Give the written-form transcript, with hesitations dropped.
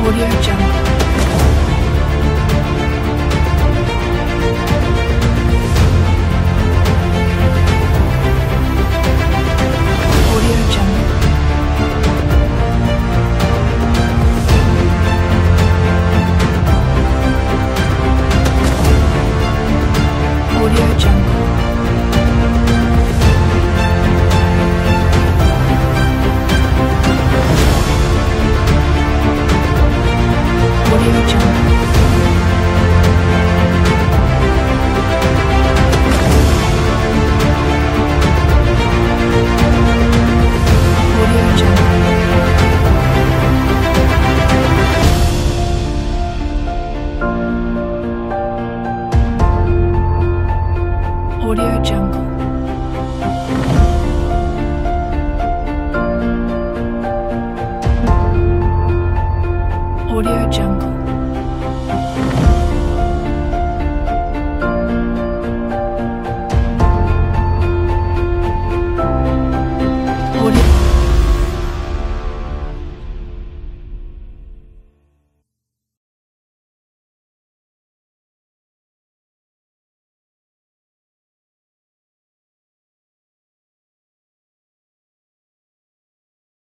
AudioJungle.